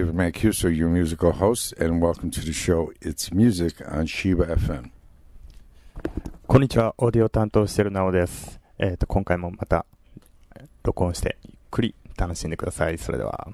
David Mancuso, your musical host, and welcome to the show It's Music on Shiba FM. こんにちは、オーディオ担当しているなおです。今回もまた録音してゆっくり楽しんでください。それでは。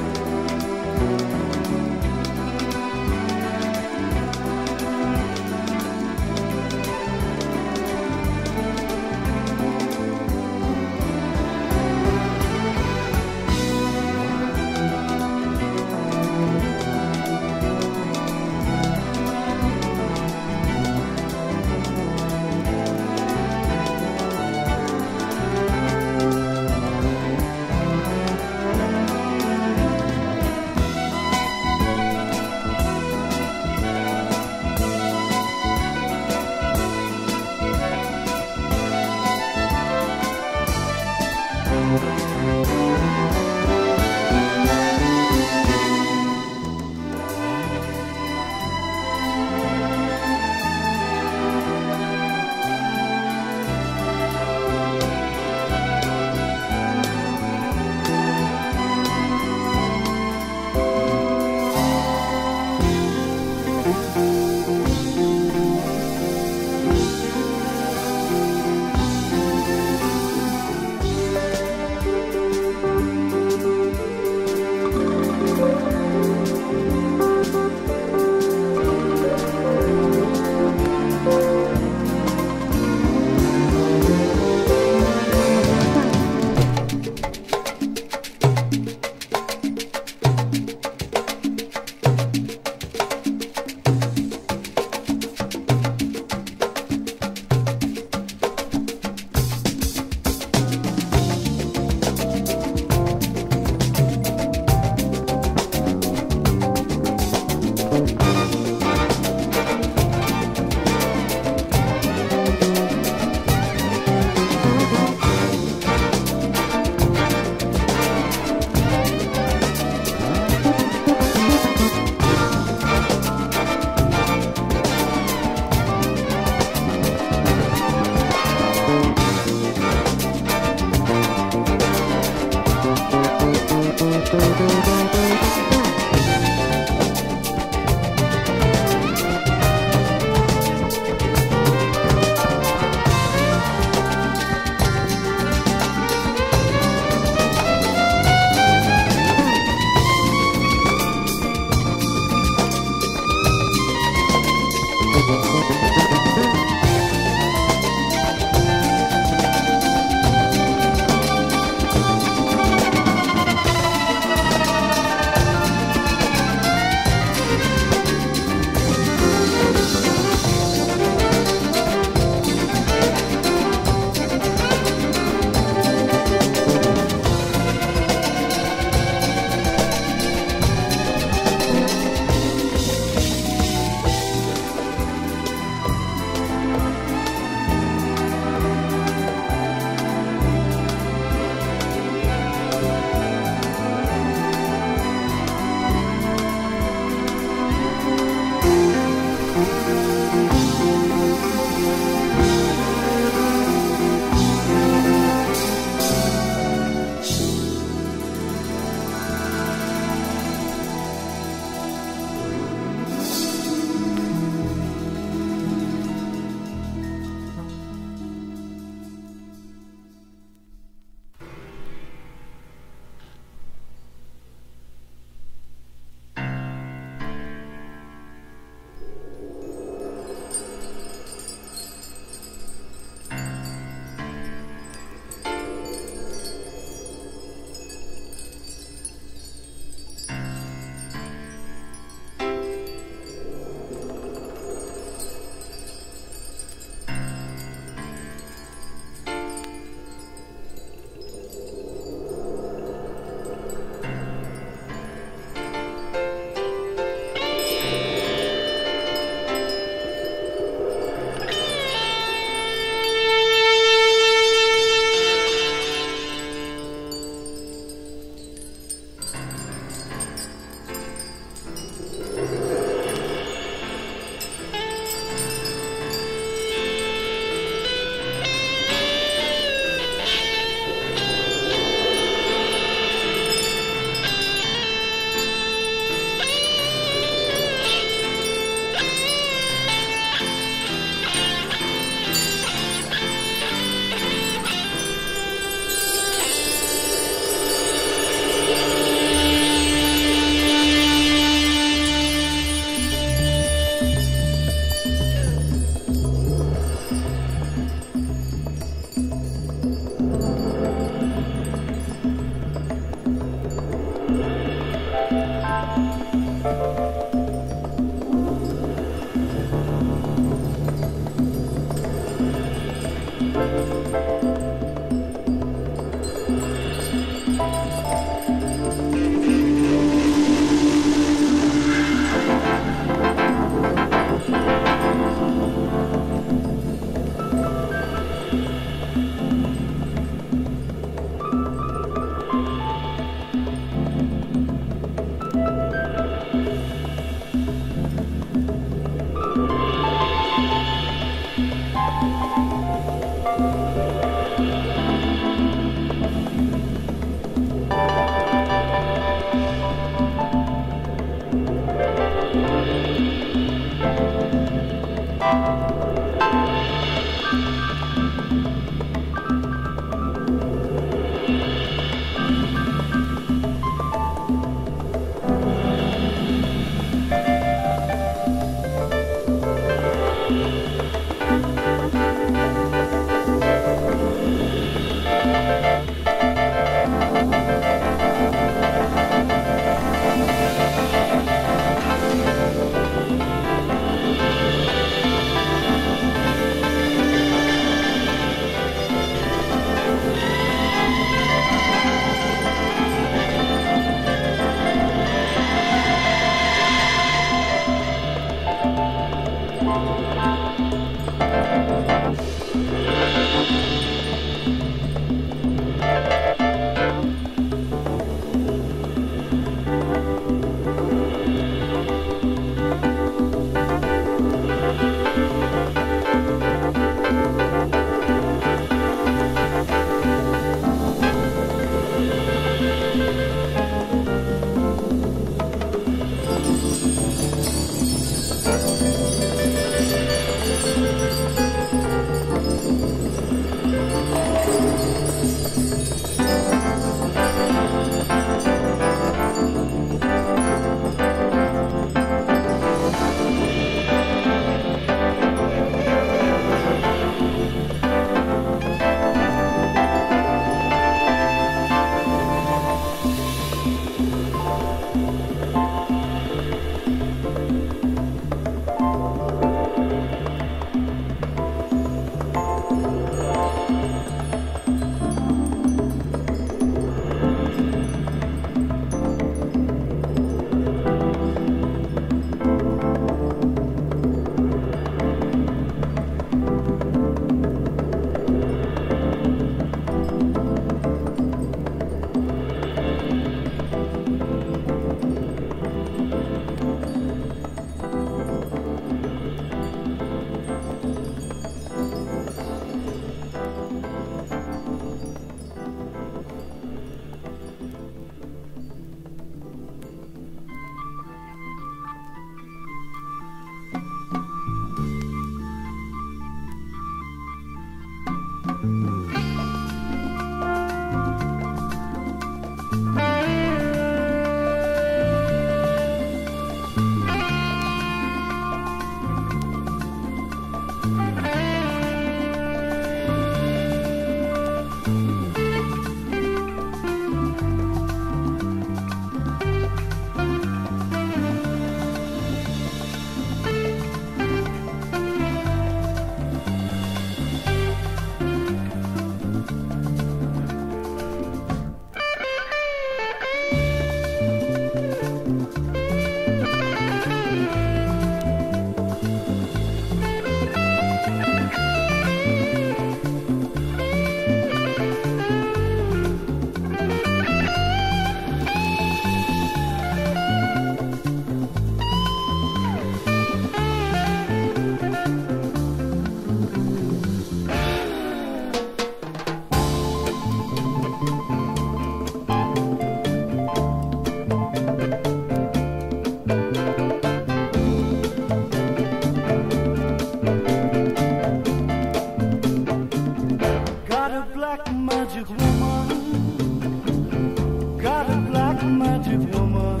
black magic woman.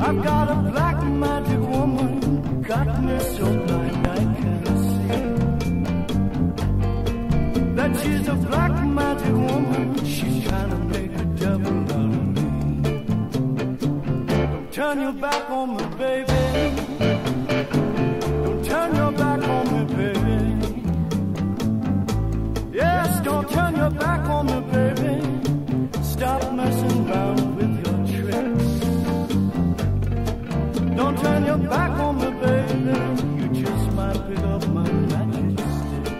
I've got a black magic woman, got me so blind I can't see. That she's a black magic woman, she's trying to make a devil out of me. Don't turn your back on me, baby. Don't turn your back on me, baby. Yes, don't turn your back on me, baby. Stop messing around with your tricks. Don't turn your back on me, baby. You just might pick up my magic sticks.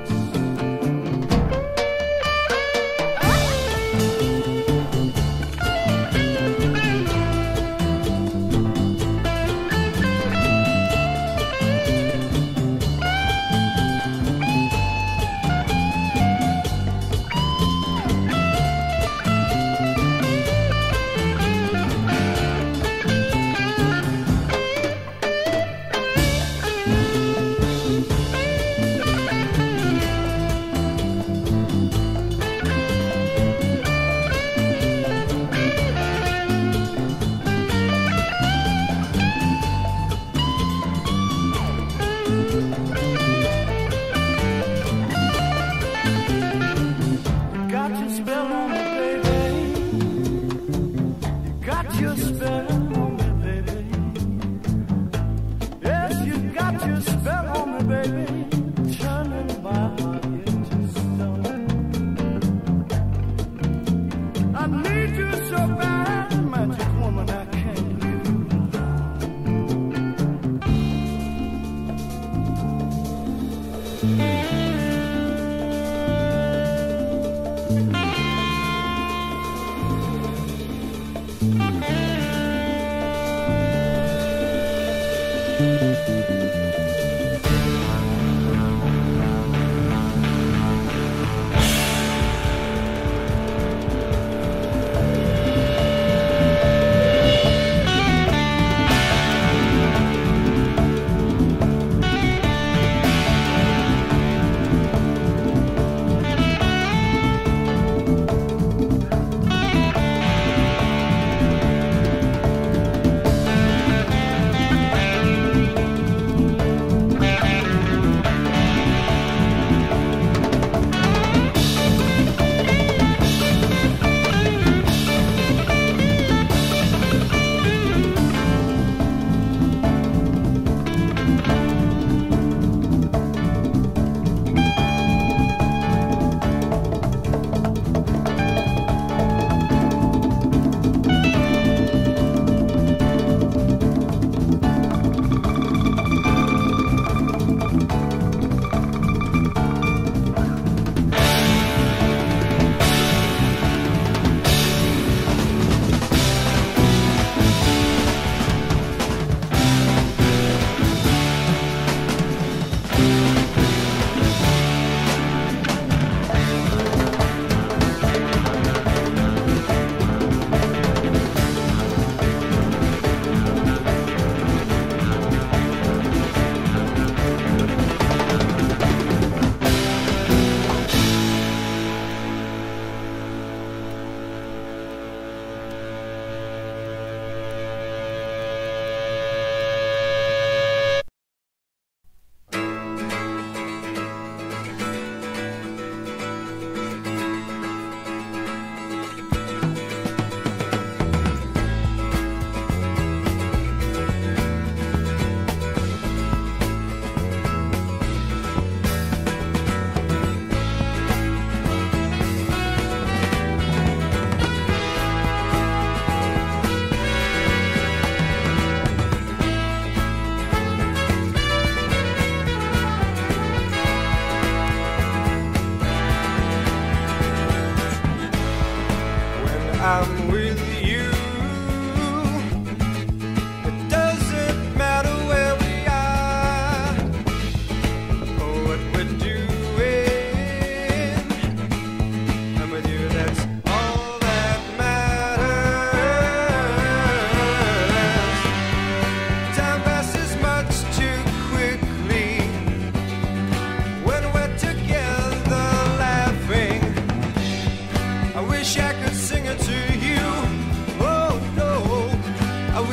I wish I could sing it to you.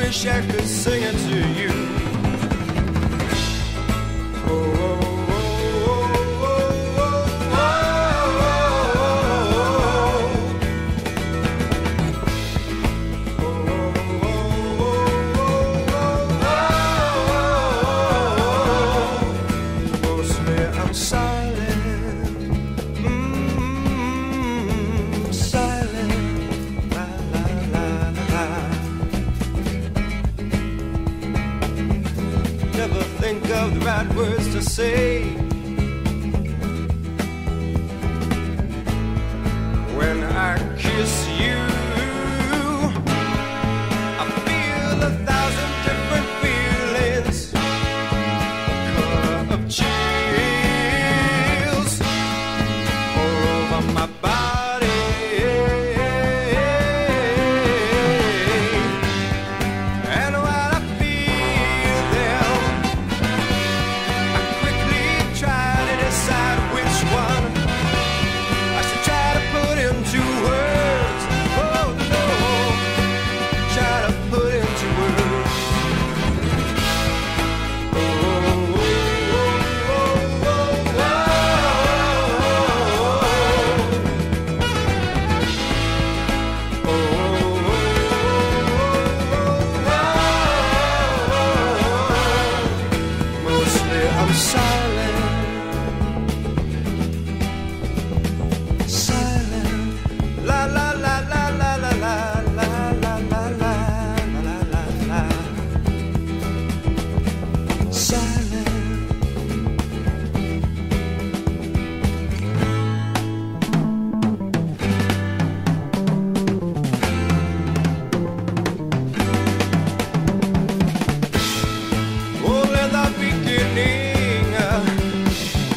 wish I could sing it to you. Oh, oh, oh, oh, oh, oh, oh, oh, oh, oh, mostly I'm silent, think of the right words to say when I kiss you. I feel 1,000 different feelings, the color of chills all over my body. And while I feel them,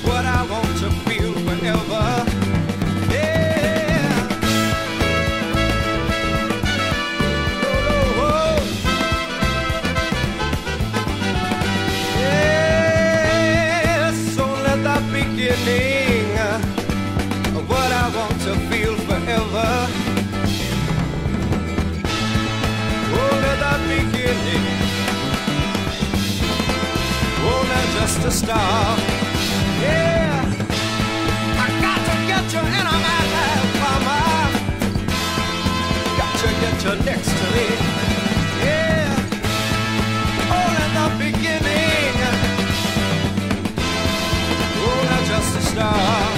what I want to feel forever. Oh, let that beginning, oh, not just a start. Yeah, I got to get you in my life, mama. Got to get you next to me. Yeah, oh, let that beginning, oh, not just a start.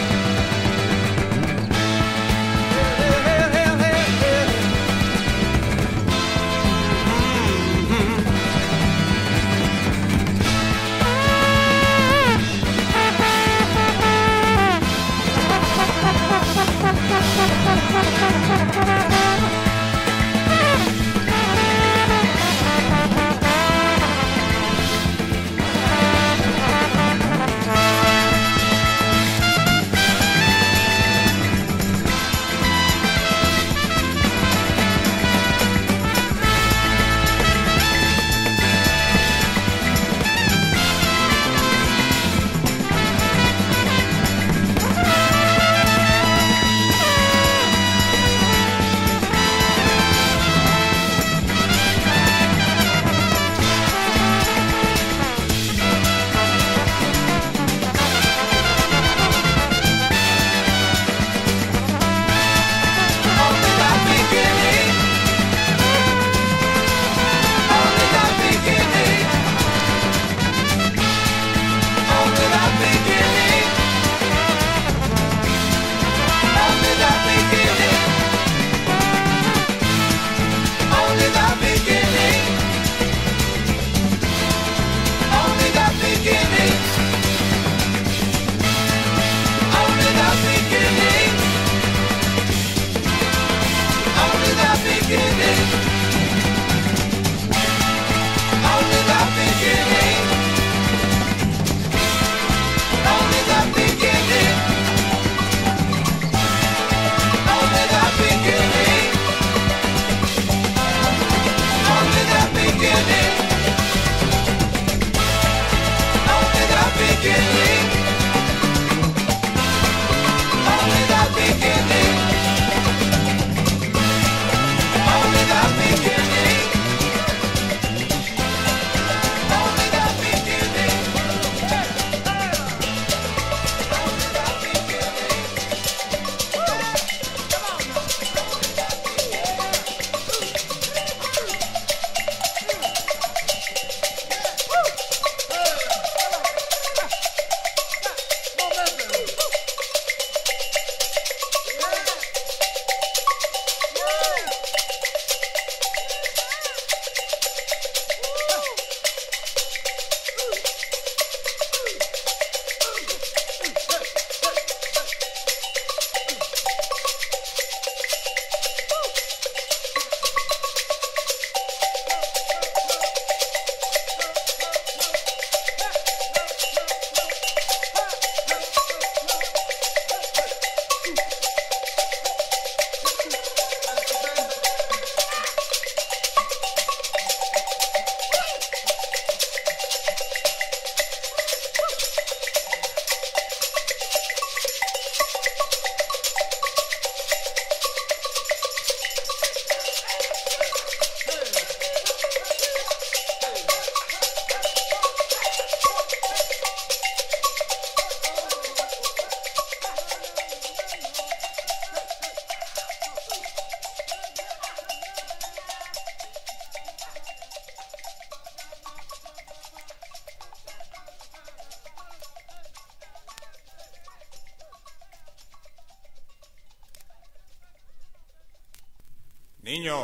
Niño,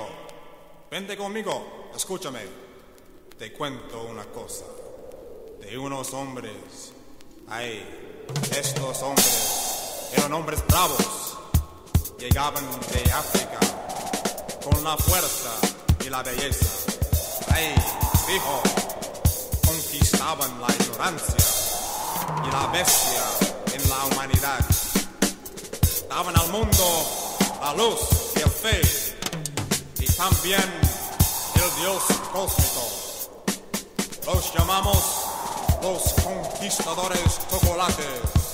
vente conmigo, escúchame. Te cuento una cosa. De unos hombres. Ay, estos hombres eran hombres bravos. Llegaban de África con la fuerza y la belleza. Ay, fijo, conquistaban la ignorancia y la bestia en la humanidad. Daban al mundo la luz y el fe, y también el Dios cósmico. Los llamamos los conquistadores chocolates.